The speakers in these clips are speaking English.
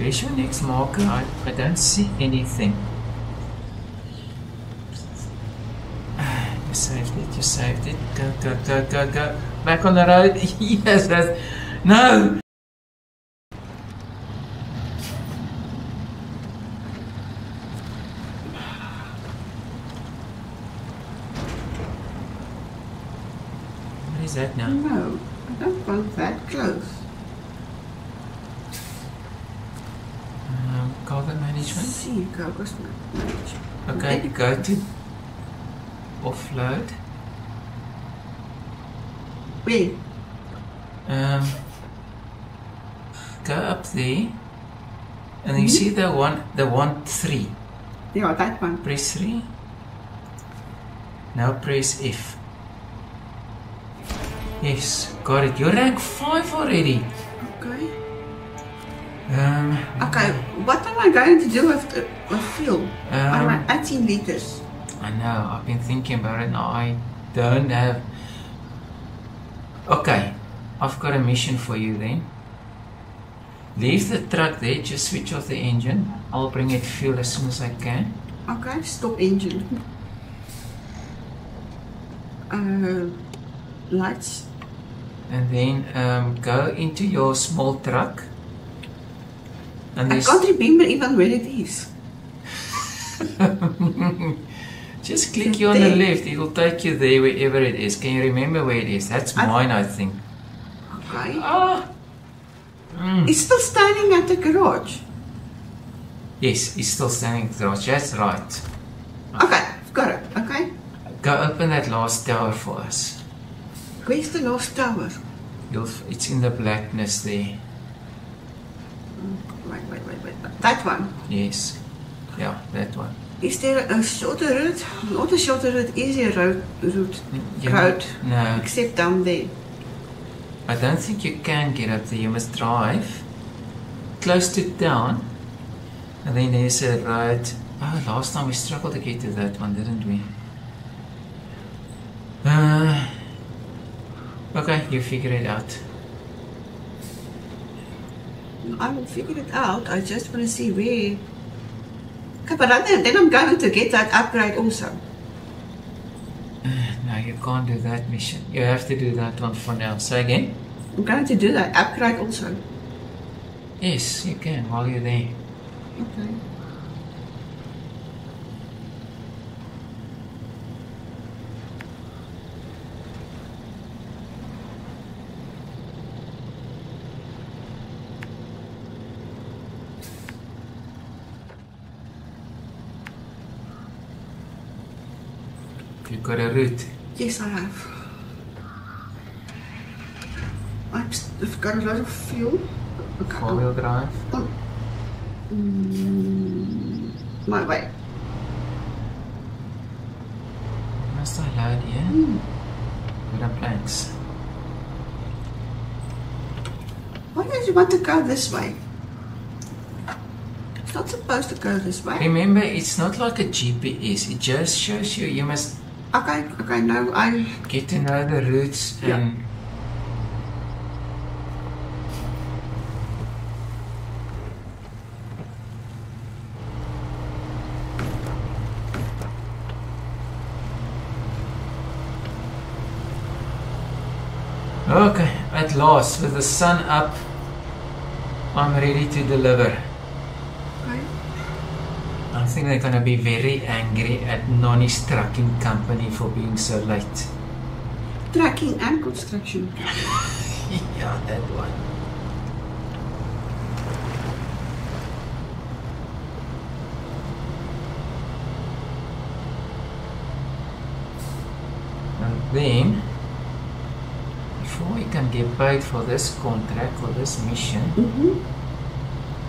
Where's your next marker? I don't see anything. You saved it, you saved it. Go, go, go, go, go. Back on the road. Yes, that's... No! What is that now? No, I don't want that close. Cargo management? See, cargo management. Okay, go to offload. Where? Go up there, and you see the one three. Yeah, that one. Press 3. Now press F. Yes, got it. You're rank 5 already. Okay. Okay, what am I going to do with fuel? I'm at 18 liters. I know, I've been thinking about it and I don't have... Okay, I've got a mission for you then. Leave the truck there, just switch off the engine. I'll bring it fuel as soon as I can. Okay, stop engine. Lights. And then go into your small truck. And I can't remember even where it is. Just click you on the left, it will take you there wherever it is. Can you remember where it is? That's mine, I think. Okay. Oh. Mm. It's still standing at the garage. Yes, it's still standing at the garage. That's right. Okay, got it. Okay. Go open that last tower for us. Where's the last tower? It's in the blackness there. Wait. That one? Yes. Yeah, that one. Is there a shorter route? Not a shorter route, easier route. No. Except down there. I don't think you can get up there. You must drive close to town. And then there's a road. Oh, last time we struggled to get to that one, didn't we? Okay, you figure it out. I will figure it out. I just want to see where. Okay, but then I'm going to get that upgrade also. No, you can't do that mission. You have to do that one for now. Say again. I'm going to do that upgrade also. Yes, you can while you're there. Okay. Got a route? Yes, I have. I've got a lot of fuel. Okay. 4-wheel drive? Oh. My way. Must I load here? With our planks. Why don't you want to go this way? It's not supposed to go this way. Remember, it's not like a GPS. It just shows you, you must... Okay, now I... Get to know the routes and... Yeah. Okay, at last, with the sun up, I'm ready to deliver. I think they're going to be very angry at Nonnie's trucking company for being so late. Trucking and construction. Yeah, that one. And then, before we can get paid for this contract or this mission,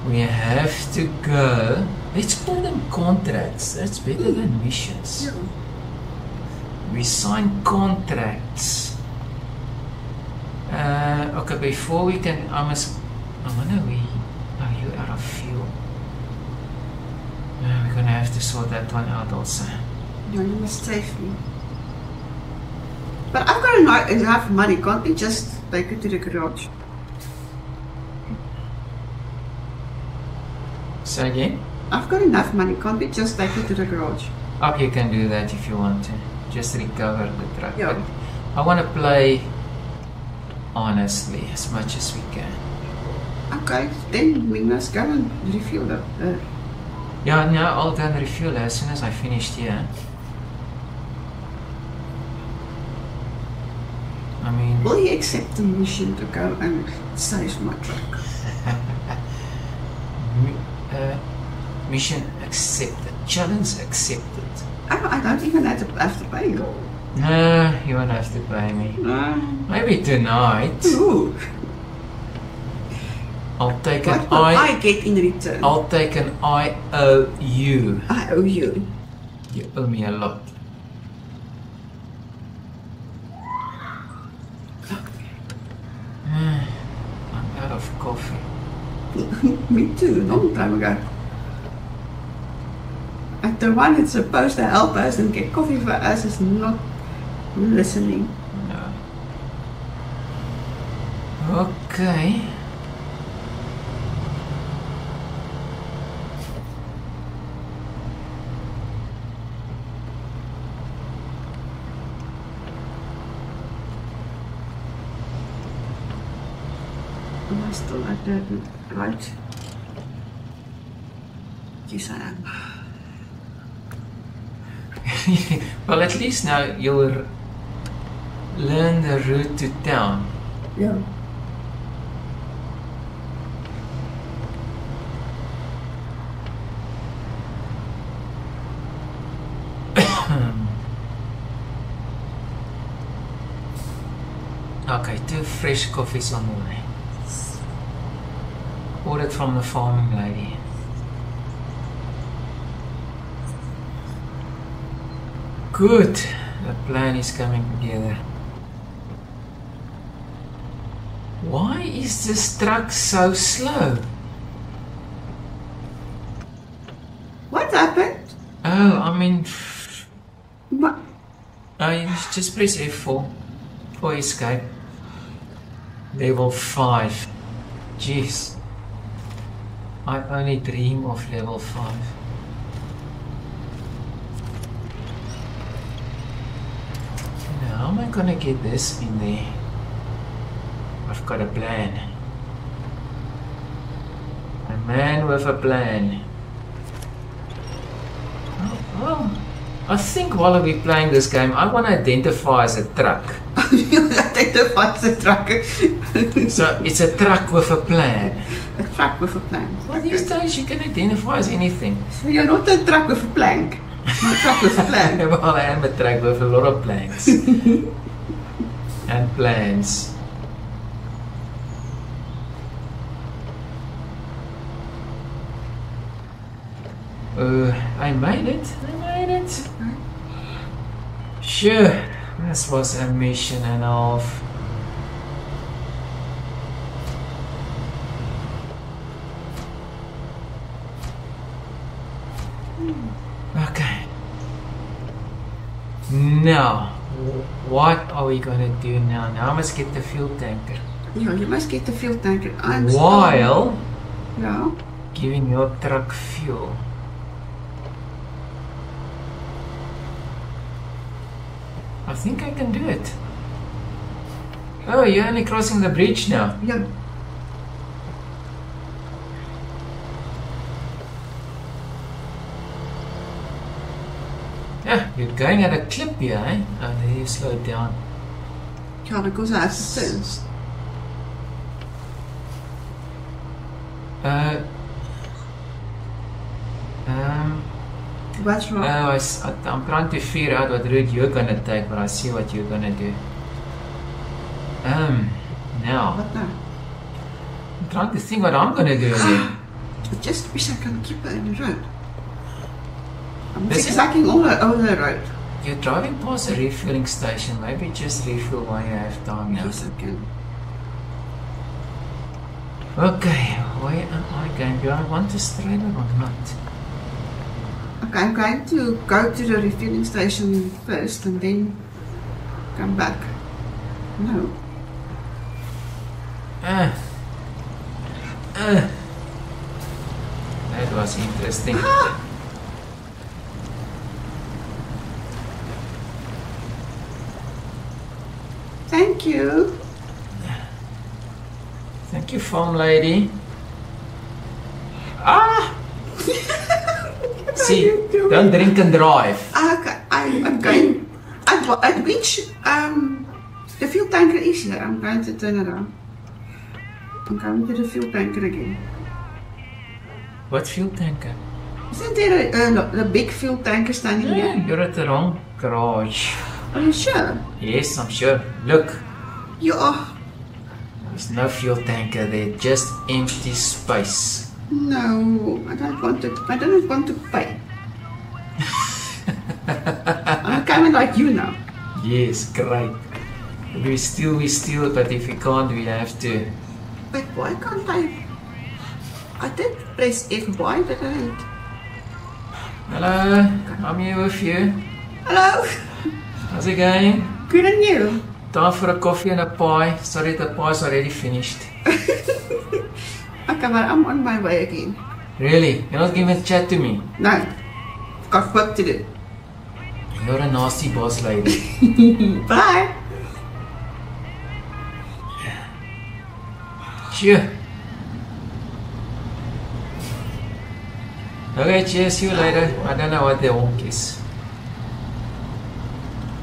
we have to go. Let's call them contracts. That's better than missions. Yeah. We sign contracts. Okay, before we can, are you out of fuel? We're gonna have to sort that one out also. No, you must save me. But I've got enough money. Can't we just take it to the garage? Say again? I've got enough money, can't it just take it to the garage? Oh, you can do that if you want to. Just recover the truck. Yeah. But I want to play honestly as much as we can. Okay, then we must go and refuel the... Yeah, now I'll go and refuel as soon as I finished here. I mean... Will you accept the mission to go and save my truck? Mission accepted. Challenge accepted. I don't even have to pay you. No, you won't have to pay me. No. Maybe tonight. Ooh. I'll take an I get in return? I'll take an IOU. IOU. You owe me a lot. I'm out of coffee. Me too, long time ago. And the one that's supposed to help us and get coffee for us is not listening. No. Okay. Am I still at that right? Yes, I am. Well, at least now you'll learn the route to town. Yeah. Okay, 2 fresh coffees on the way. Ordered from the farming lady. Good, the plan is coming together. Why is this truck so slow? What happened? Oh, I mean... What? I just press F4 for escape. Level 5. Jeez. I only dream of level 5. How am I gonna get this in there? I've got a plan. A man with a plan. Oh, oh. I think while we're playing this game, I want to identify as a truck. You identify as a truck? So it's a truck with a plan. A truck with a plan. Well, these days you can identify as anything. So you're not a truck with a plank. My truck was planned. Well, I am a truck with a lot of plans. And plans. I made it. I made it. Sure. This was a mission and a half. Okay. Now, what are we going to do now? Now I must get the fuel tanker. Yeah, you must get the fuel tanker. While yeah. Giving your truck fuel. I think I can do it. Oh, you're only crossing the bridge now. Yeah. You're going at a clip here, eh? Oh, there you slow down. Kind of goes out of sense. What's wrong? I'm trying to figure out what route you're going to take, but I see what you're going to do. Now. What now? I'm trying to think what I'm going to do again. I just wish I could keep it in the road. This is like all the road. You're driving past a refueling station. Maybe just refuel while you have time now. Yes, I can. Okay, where am I going? Do I want to straight or not? Okay, I'm going to go to the refueling station first and then come back. No. That was interesting. Thank you. Thank you, foam lady. Ah! See, don't drink and drive. Okay, I'm going. At which the fuel tanker is here. I'm going to turn around. I'm going to the fuel tanker again. What fuel tanker? Isn't there a big fuel tanker standing here? You're at the wrong garage. Are you sure? Yes, I'm sure. Look. You are. There's no fuel tanker there, just empty space. No, I don't want it. I don't want to pay. I'm coming like you now. Yes, great. We steal, but if we can't, we have to. But why can't I? I did press F. Why did I? Hello, I'm here with you. Hello. How's it going? Good, and you? Time for a coffee and a pie. Sorry, the pie's already finished. Okay, well, I'm on my way again. Really? You're not giving a chat to me? No. Got work to do. You're a nasty boss lady. Bye. Sure. Okay, cheers. See you later. I don't know what the honk is.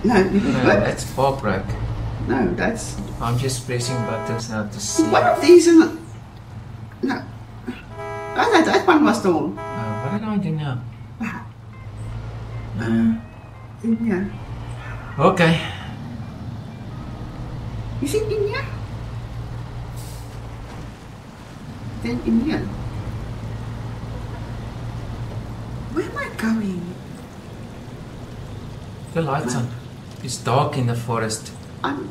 No, that's pop rack. No, that's... I'm just pressing buttons now to see. One of these is not... No. Oh, that one was the one. What do I do now? Yeah. Okay. Is it in here? Then in here. Where am I going? The light's on. It's dark in the forest. I'm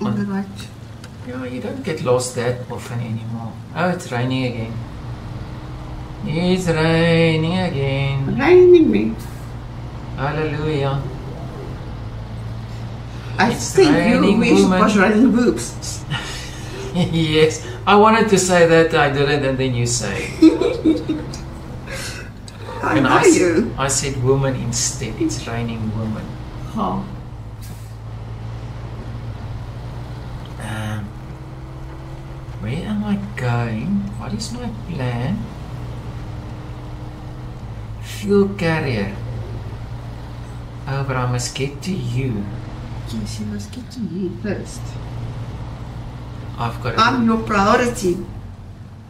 on the light. Yeah, you don't get lost that often anymore. Oh, it's raining again. It's raining again. Raining me. Hallelujah. I think you wish was raining boobs. Yes, I wanted to say that, I didn't, and then you say. I said woman instead. It's raining woman. Huh. Where am I going? What is my plan? Fuel carrier. Oh, but I must get to you. Yes, you must get to me first. I've got. I'm your priority.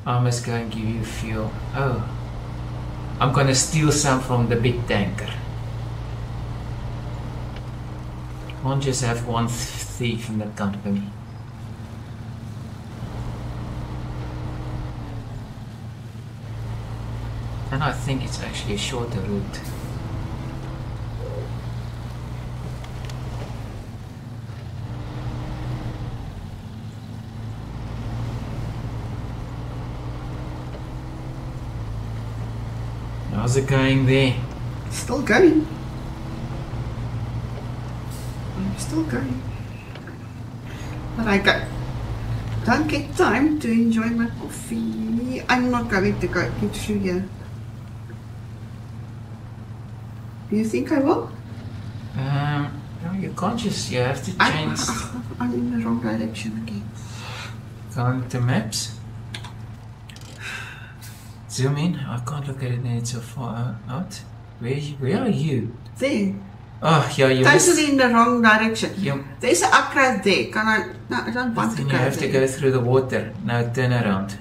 I must go and give you fuel. Oh. I'm gonna steal some from the big tanker. Can't just have one thief in the company. And I think it's actually a shorter route. How's it going there? Still going. I'm still going. But I don't get time to enjoy my coffee. I'm not going to go get through here. Do you think I will? No, you're conscious. You have to change. I'm in the wrong direction again. Going to maps. Zoom in. I can't look at it now, it's so far out. Where are you? There. Oh, yeah, you're totally in the wrong direction. There's an upgrade there. Can I? No, I don't want to go there. You have to go through the water. Now turn around.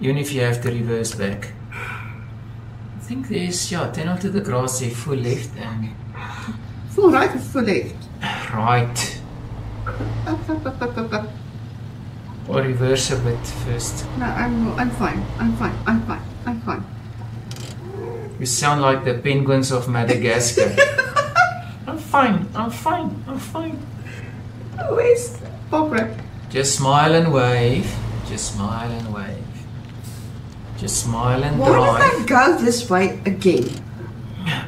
Even if you have to reverse back. I think there's, yeah, turn onto the grass there, full left and... Full right or full left? Right. Or reverse a bit first. No, I'm fine. You sound like the penguins of Madagascar. I'm fine. Where's Barbara? Just smile and wave. Why did I go this way again?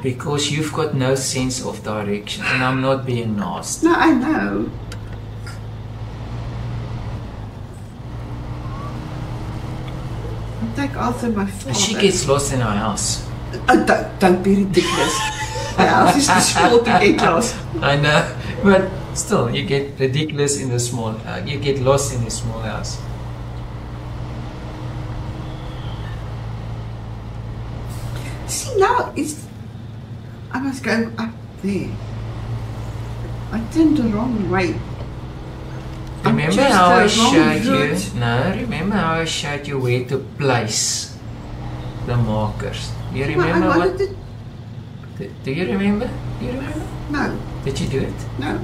Because you've got no sense of direction, and I'm not being nasty. No, I know. like also my father. She gets lost in our house. Don't be ridiculous. My house is too small to get lost. I know, but still, you get ridiculous in the small. You get lost in the small house. See, now it's. I was going up there. I turned the wrong way. Remember how I showed you? No, remember how I showed you where to place the markers. Do you remember what? Do you remember? Do you remember? No. Did you do it? No.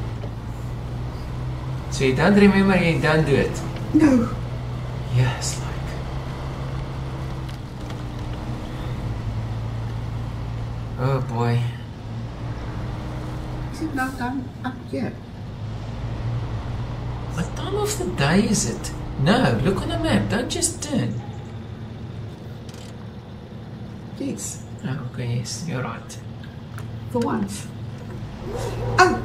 So you don't remember? You don't do it? No. Yes, like. Oh boy. Is it not done up yet? What time of the day is it? No, look on the map, don't just turn. Yes. Oh, okay, yes, you're right. For once. Oh.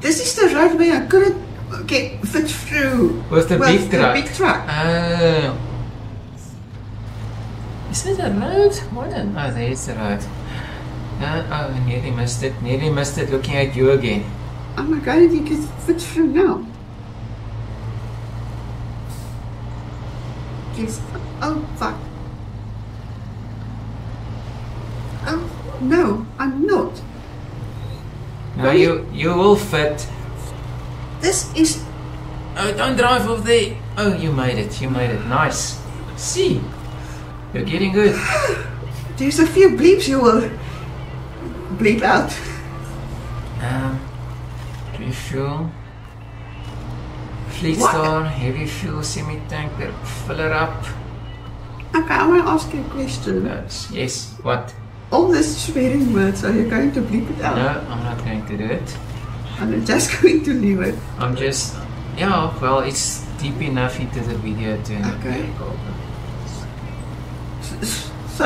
This is the right way I couldn't get fit through. With the big truck. Oh. Is it a road? Why don't I? Oh, there is the road. Oh, nearly missed it. Nearly missed it looking at you again. Oh my god, you can switch through now. Yes. Oh fuck. Oh no, I'm not. No, you will fit. This is. Oh, don't drive off there. Oh, you made it. You made it. Nice. See, you're getting good. There's a few bleeps you will bleep out. Fuel, Fleet Star, heavy fuel, semi-tank, fill it up. Okay, I want to ask you a question. Yes, what? All these swearing words, are you going to bleep it out? No, I'm not going to do it. I'm just going to leave it. I'm just, yeah, well, it's deep enough into the video to not be a problem. So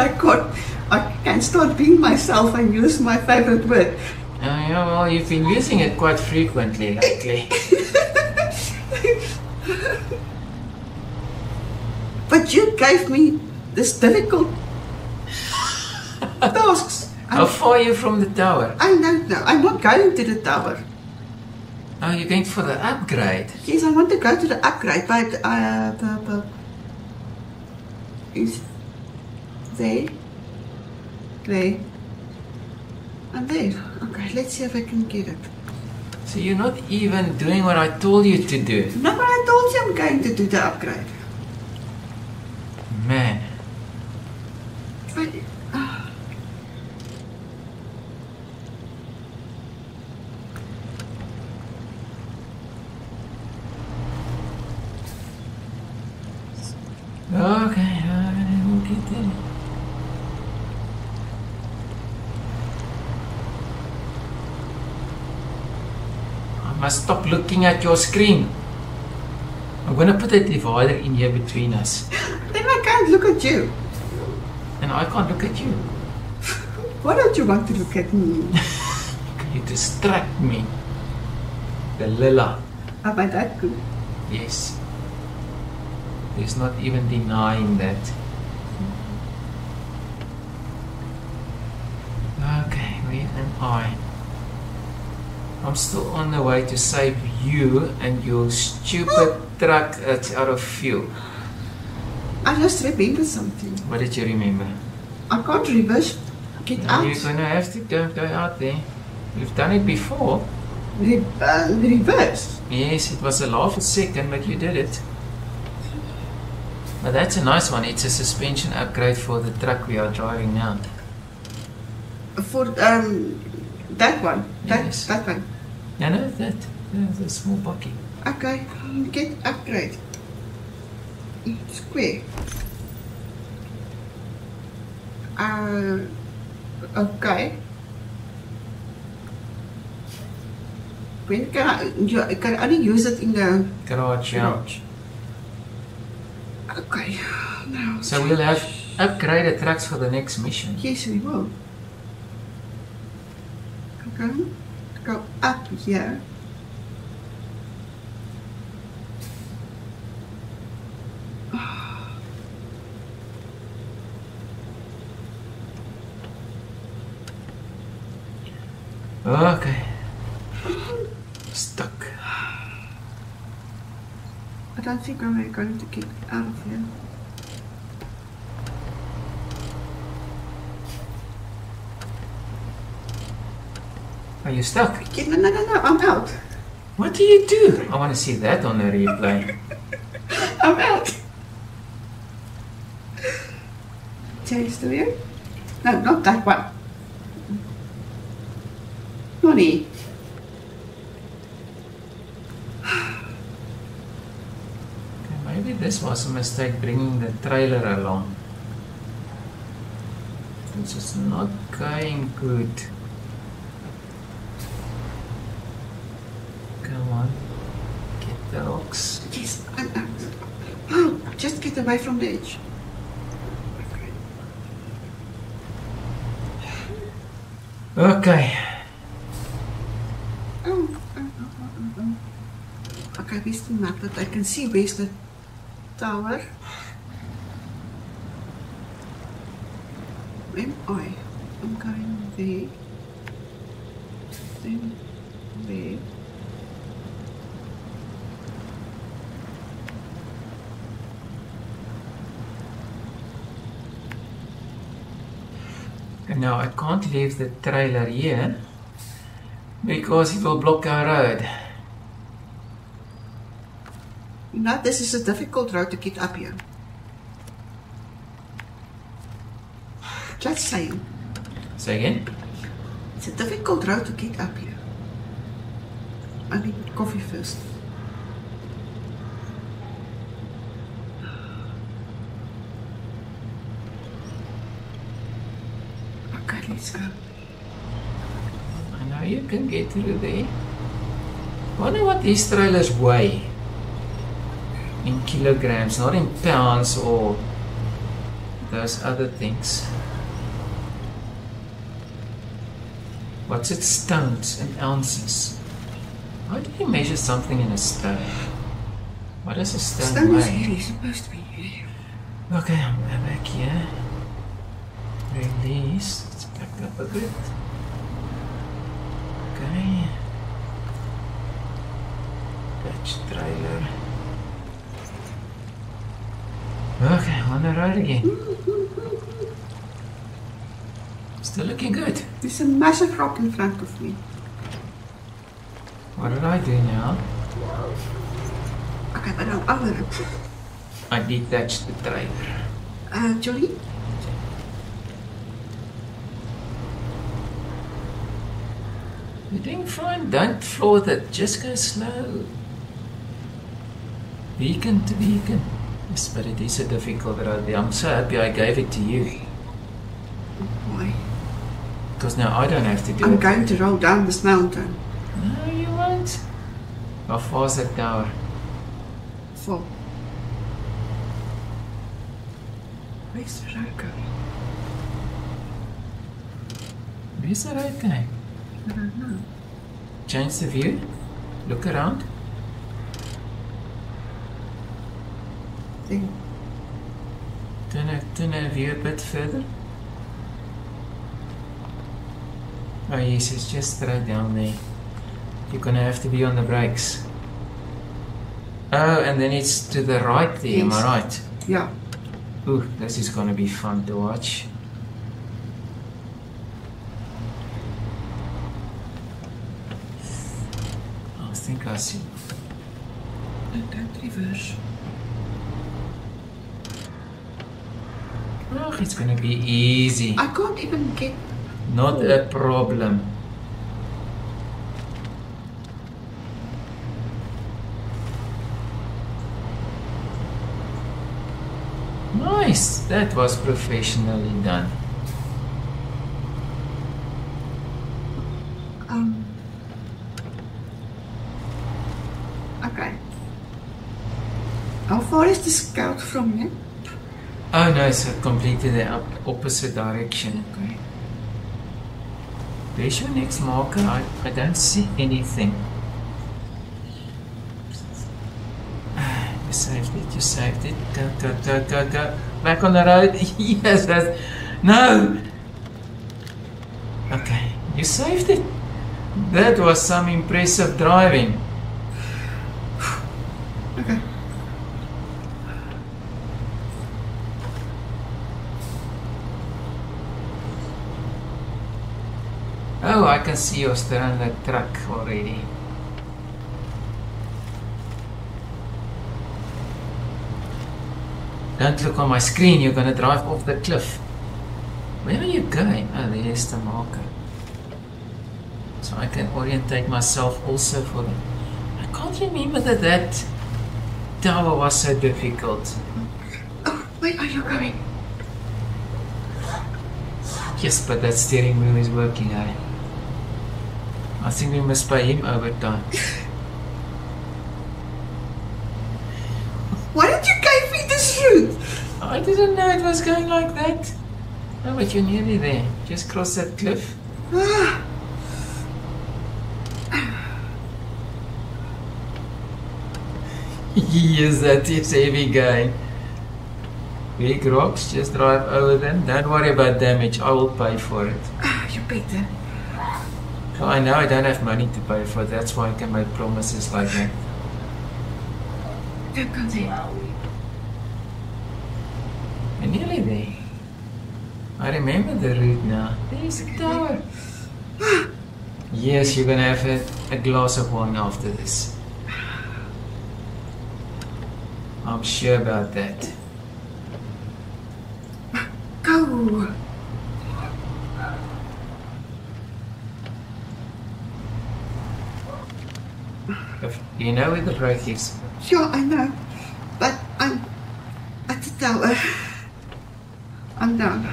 I can start being myself and use my favorite word. Yeah, well, you've been using it quite frequently lately. But you gave me this difficult tasks. How far are you from the tower? I don't know. I'm not going to the tower. Oh, you're going for the upgrade? Yes, I want to go to the upgrade, but is they. I'm there. Okay, let's see if I can get it. So you're not even doing what I told you to do? No, but I told you I'm going to do the upgrade. Man. But, Okay, we'll get there. Must stop looking at your screen. I'm gonna put a divider in here between us. Then I can't look at you. And I can't look at you. Why don't you want to look at me? You distract me. Delilah. Am I that good? Yes. There's not even denying that. Okay, where am I? I'm still on the way to save you and your stupid truck that's out of fuel. I just remember something. What did you remember? I can't reverse. Get out. You're going to have to go out there. You've done it before. Reverse? Yes, it was a laugh a second, but you did it. But that's a nice one. It's a suspension upgrade for the truck we are driving now. For that one? Yes. That one? No, no, that. No, the small bucky. Okay, get upgrade. Square. Okay. When can I can only use it in the garage? Okay. Now, so we'll have upgraded trucks for the next mission. Yes, we will. Okay. Go up here. Okay. Stuck. I don't think we're going to get out of here. Are you stuck? No, I'm out. What do you do? I want to see that on the replay. I'm out. Chase to you? No, not that one. Nonnie. Okay, maybe this was a mistake bringing the trailer along. This is not going good. Yes, just get away from the edge. Okay. Okay, where's the map that I can see? Where's the tower? When I'm going there. Then there. Now I can't leave the trailer here because it will block our road. Now this is a difficult road to get up here. Just saying. Say again? It's a difficult road to get up here. I need coffee first. Let's go. I know you can get through there. I wonder what these trailers weigh in kilograms, not in pounds or those other things. What's it, stones and ounces? How do you measure something in a stone? What does a stone weigh? Stone is supposed to be here. Okay, I'm back here. Release. Up a bit. Okay. Catch trailer. Okay, on the road again. Still looking good. There's a massive rock in front of me. What did I do now? Okay, but I'm over it. I detached the trailer. Julie? You're doing fine, don't floor that, just go slow. Beacon to beacon. Yes, but it is a difficult road there. I'm so happy I gave it to you. Why? Because now I don't have to do it. I'm going to roll down this mountain. No, you won't. How far is that tower? 4. Where's the road going? Where's the road going? I don't know. Change the view. Look around. Turn the view a bit further. Oh yes, it's just straight down there. You're gonna have to be on the brakes. Oh, and then it's to the right there, yes. Am I right? Yeah. Ooh, this is gonna be fun to watch. I think I see. Don't reverse. Oh, it's gonna be easy. I can't even get. Not a problem. Nice. That was professionally done. How far is the scout from here? Oh no, it's completely the opposite direction. Okay. Where's your next marker? I don't see anything. You saved it, you saved it. Go, go, go, go, go. Back on the road. Yes, that's... No! Okay, you saved it. That was some impressive driving. Okay. Oh, I can see you're still on the truck already. Don't look on my screen, you're gonna drive off the cliff. Where are you going? Oh, there's the marker. So I can orientate myself also for them. I can't remember that that tower was so difficult. Oh, where are you going? Yes, but that steering wheel is working, eh? I think we must pay him overtime. Why did you give me this route? I didn't know it was going like that. Oh, but you're nearly there. Just cross that cliff. Yes, that is heavy guy. Big rocks, just drive over them. Don't worry about damage, I will pay for it. Ah, you better. Oh, I know I don't have money to pay for it. That's why I can make promises like that. Don't go there. We're nearly there. I remember the route now. There's a tower. Yes, you're gonna have a glass of wine after this. I'm sure about that. Go! Do you know where the break is? Sure, I know. But I'm at the tower. I'm down.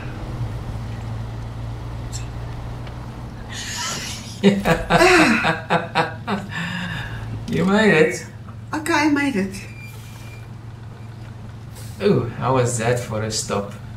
You made it. Okay, I made it. Oh, how was that for a stop?